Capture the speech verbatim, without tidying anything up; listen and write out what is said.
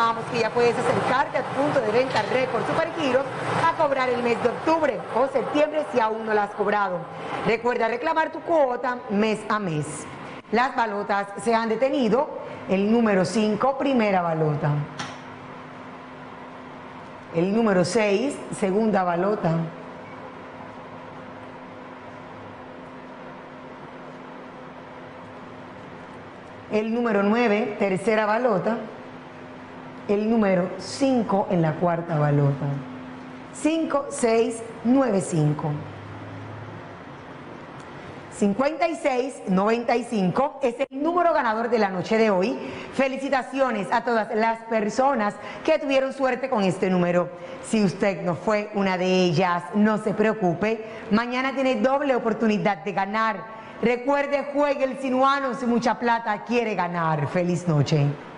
informamos que ya puedes acercarte al punto de venta Récord Supergiros a cobrar el mes de octubre o septiembre si aún no la has cobrado. Recuerda reclamar tu cuota mes a mes. Las balotas se han detenido. El número cinco, primera balota. El número seis, segunda balota. El número nueve, tercera balota. El número cinco en la cuarta balota. cinco, seis, nueve, cinco. cincuenta y seis noventa y cinco es el número ganador de la noche de hoy. Felicitaciones a todas las personas que tuvieron suerte con este número. Si usted no fue una de ellas, no se preocupe. Mañana tiene doble oportunidad de ganar. Recuerde, juegue el Sinuano, si mucha plata quiere ganar. Feliz noche.